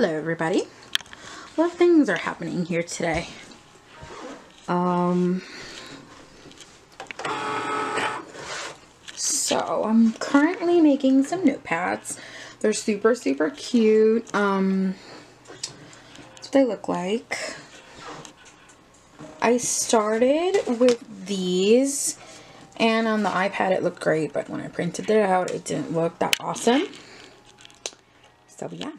Hello everybody. A lot of things are happening here today. So I'm currently making some notepads. They're super cute. That's what they look like. I started with these and on the iPad it looked great, but when I printed it out it didn't look that awesome. So yeah.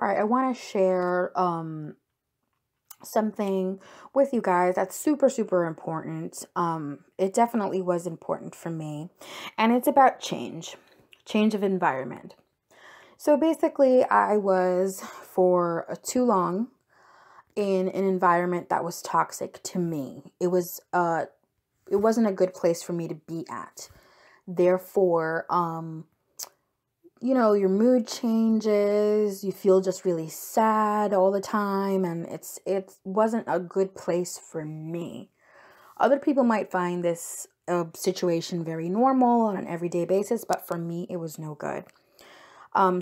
Alright, I want to share something with you guys that's super important. It definitely was important for me. And it's about change of environment. So basically, I was for too long in an environment that was toxic to me. It wasn't a good place for me to be at. Therefore, you know, your mood changes, you feel just really sad all the time, and it wasn't a good place for me. Other people might find this situation very normal on an everyday basis, but for me, it was no good.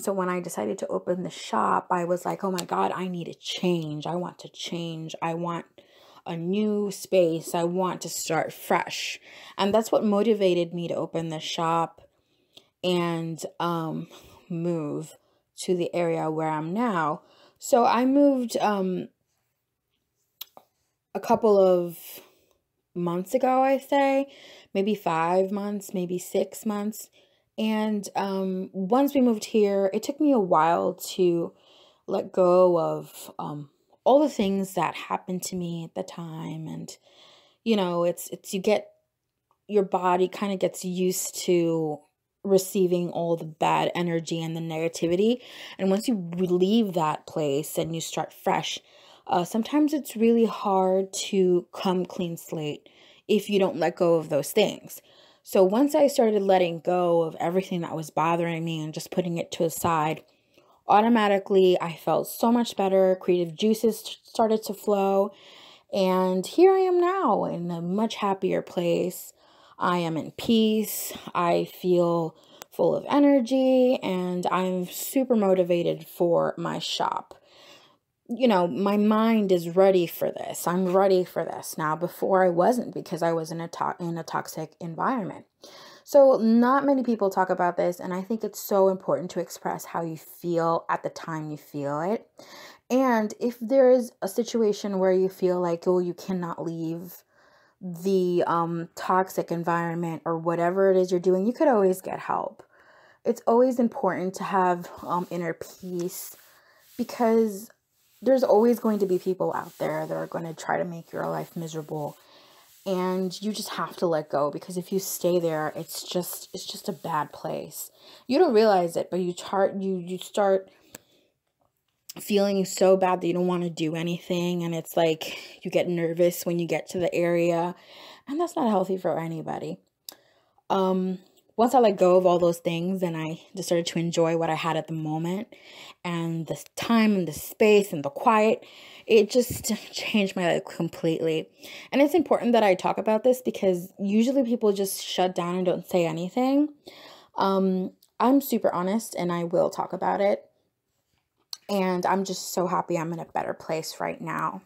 So when I decided to open the shop, I was like, oh my God, I need a change. I want to change. I want a new space. I want to start fresh. And that's what motivated me to open the shop and move to the area where I'm now. So I moved a couple of months ago, I say, maybe 5 months, maybe 6 months. And once we moved here, it took me a while to let go of all the things that happened to me at the time. And, you know, you get, your body kind of gets used to receiving all the bad energy and the negativity, and once you leave that place and you start fresh, sometimes it's really hard to come clean slate if you don't let go of those things. So once I started letting go of everything that was bothering me and just putting it to a side, automatically I felt so much better. Creative juices started to flow. And here I am now in a much happier place. I am in peace. I feel full of energy and I'm super motivated for my shop. You know, my mind is ready for this. I'm ready for this now. Before I wasn't, because I was in a toxic environment. So not many people talk about this, and I think it's so important to express how you feel at the time you feel it. And if there is a situation where you feel like, oh, you cannot leave the toxic environment or whatever it is you're doing, you could always get help. It's always important to have inner peace, because there's always going to be people out there that are going to try to make your life miserable, and you just have to let go, because if you stay there, it's just a bad place. You don't realize it, but you start feeling so bad that you don't want to do anything, and it's like you get nervous when you get to the area, and that's not healthy for anybody. Once I let go of all those things and I just started to enjoy what I had at the moment and the time and the space and the quiet, it just changed my life completely. And it's important that I talk about this, because usually people just shut down and don't say anything. I'm super honest and I will talk about it. And I'm just so happy I'm in a better place right now.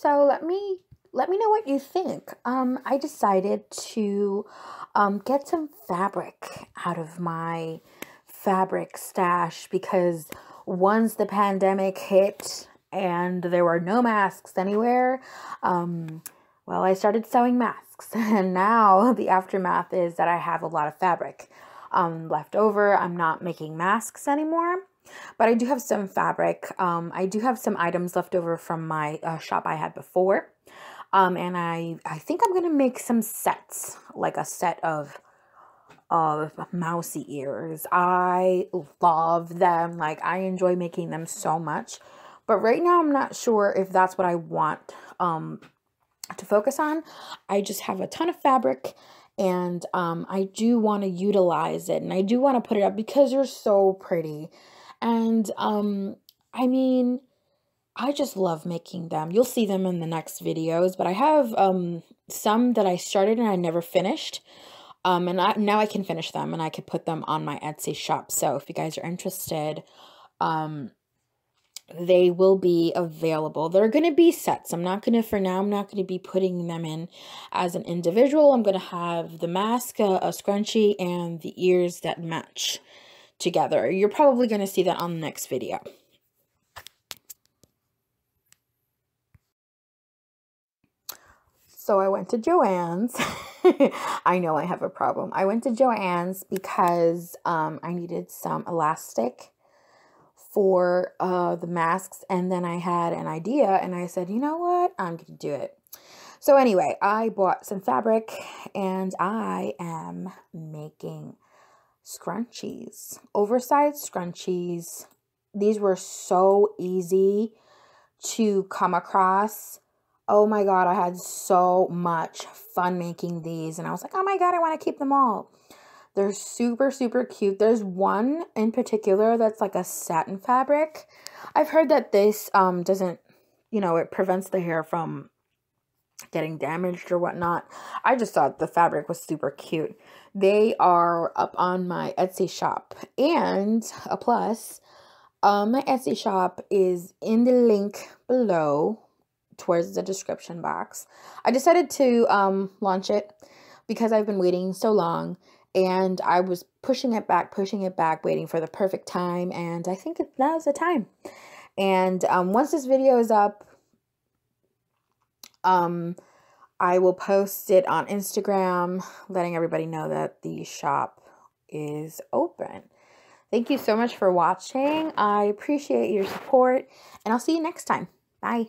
So let me know what you think. I decided to get some fabric out of my fabric stash because once the pandemic hit and there were no masks anywhere, well, I started sewing masks, and now the aftermath is that I have a lot of fabric left over. I'm not making masks anymore, but I do have some fabric. I do have some items left over from my shop I had before, and I think I'm going to make some sets, like a set of mousy ears. I love them. Like, I enjoy making them so much, but right now I'm not sure if that's what I want to focus on. I just have a ton of fabric, and I do want to utilize it, and I do want to put it up because you're so pretty. And I mean, I just love making them. You'll see them in the next videos, but I have some that I started and I never finished. And now I can finish them, and I could put them on my Etsy shop. So if you guys are interested, they will be available. They're going to be sets. I'm not going to be putting them in as an individual. I'm going to have the mask, a scrunchie, and the ears that match together. You're probably going to see that on the next video. So I went to Joann's. I know I have a problem. I went to Joann's because I needed some elastic for the masks, and then I had an idea, and I said, you know what? I'm going to do it. So anyway, I bought some fabric, and I am making scrunchies, oversized scrunchies. These were so easy to come across. Oh my God, I had so much fun making these, and I was like, oh my God, I want to keep them all. They're super, super cute. There's one in particular that's like a satin fabric. I've heard that this doesn't, you know, it prevents the hair from getting damaged or whatnot. I just thought the fabric was super cute. They are up on my Etsy shop, and a plus, my Etsy shop is in the link below towards the description box. I decided to launch it because I've been waiting so long, and I was pushing it back, waiting for the perfect time, and I think now's the time. And once this video is up, I will post it on Instagram, letting everybody know that the shop is open. Thank you so much for watching. I appreciate your support, and I'll see you next time. Bye.